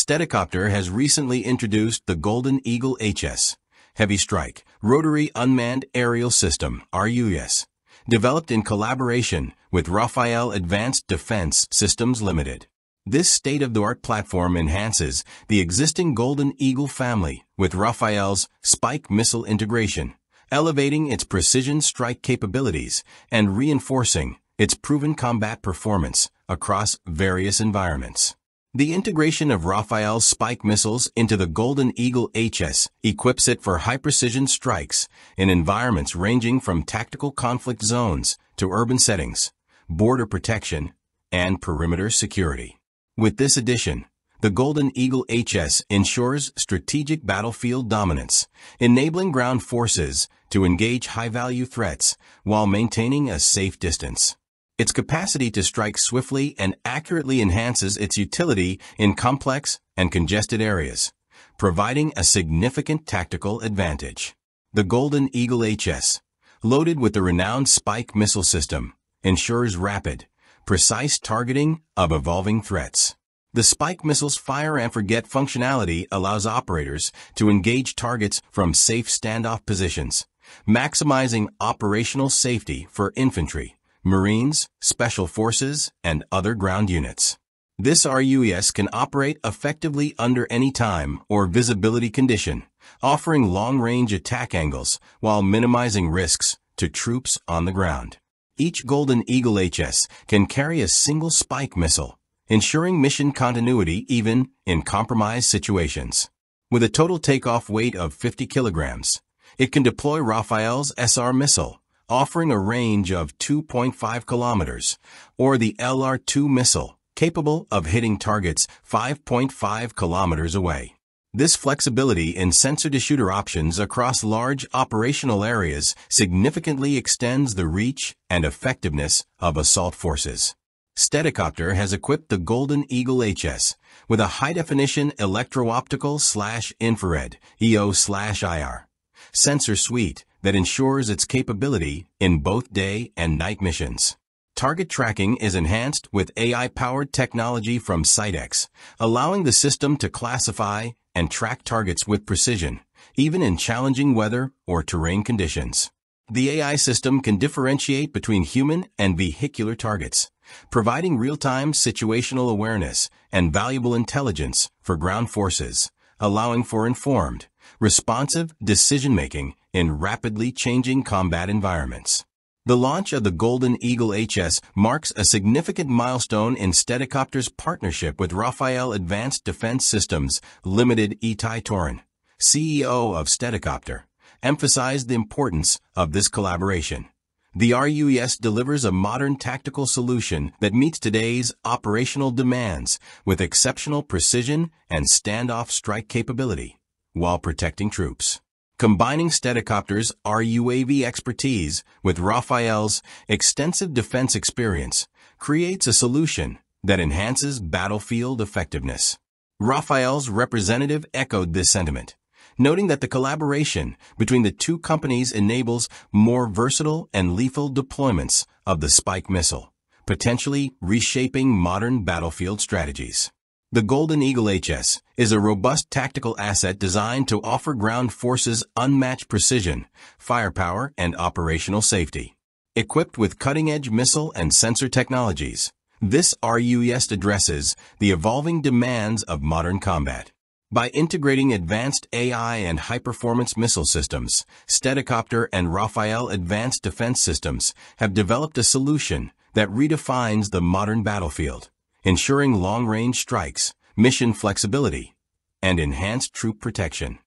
Steadicopter has recently introduced the Golden Eagle HS Heavy Strike Rotary Unmanned Aerial System (RUAS), developed in collaboration with Rafael Advanced Defense Systems Limited. This state-of-the-art platform enhances the existing Golden Eagle family with Rafael's Spike Missile integration, elevating its precision strike capabilities and reinforcing its proven combat performance across various environments. The integration of Rafael's Spike missiles into the Golden Eagle HS equips it for high-precision strikes in environments ranging from tactical conflict zones to urban settings, border protection, and perimeter security. With this addition, the Golden Eagle HS ensures strategic battlefield dominance, enabling ground forces to engage high-value threats while maintaining a safe distance. Its capacity to strike swiftly and accurately enhances its utility in complex and congested areas, providing a significant tactical advantage. The Golden Eagle HS, loaded with the renowned Spike missile system, ensures rapid, precise targeting of evolving threats. The Spike missile's fire-and-forget functionality allows operators to engage targets from safe standoff positions, maximizing operational safety for infantry, Marines, Special Forces, and other ground units. This RUAS can operate effectively under any time or visibility condition, offering long-range attack angles while minimizing risks to troops on the ground. Each Golden Eagle HS can carry a single Spike missile, ensuring mission continuity even in compromised situations. With a total takeoff weight of 50 kilograms, it can deploy Rafael's SR missile, offering a range of 2.5 kilometers, or the LR2 missile, capable of hitting targets 5.5 kilometers away. This flexibility in sensor-to-shooter options across large operational areas significantly extends the reach and effectiveness of assault forces. Steadicopter has equipped the Golden Eagle HS with a high-definition electro-optical/infrared (EO/IR) sensor suite that ensures its capability in both day and night missions. Target tracking is enhanced with AI-powered technology from SiteX, allowing the system to classify and track targets with precision, even in challenging weather or terrain conditions. The AI system can differentiate between human and vehicular targets, providing real-time situational awareness and valuable intelligence for ground forces, allowing for informed, responsive decision-making in rapidly changing combat environments. The launch of the Golden Eagle HS marks a significant milestone in Steadicopter's partnership with Rafael Advanced Defense Systems Limited. Itai Torin, CEO of Steadicopter, emphasized the importance of this collaboration. The RUAS delivers a modern tactical solution that meets today's operational demands with exceptional precision and standoff strike capability, while protecting troops. Combining Steadicopter's RUAV expertise with Rafael's extensive defense experience creates a solution that enhances battlefield effectiveness. Rafael's representative echoed this sentiment, noting that the collaboration between the two companies enables more versatile and lethal deployments of the Spike missile, potentially reshaping modern battlefield strategies. The Golden Eagle HS is a robust tactical asset designed to offer ground forces unmatched precision, firepower, and operational safety. Equipped with cutting-edge missile and sensor technologies, this RUAS addresses the evolving demands of modern combat. By integrating advanced AI and high-performance missile systems, Steadicopter and Rafael Advanced Defense Systems have developed a solution that redefines the modern battlefield, ensuring long-range strikes, mission flexibility, and enhanced troop protection.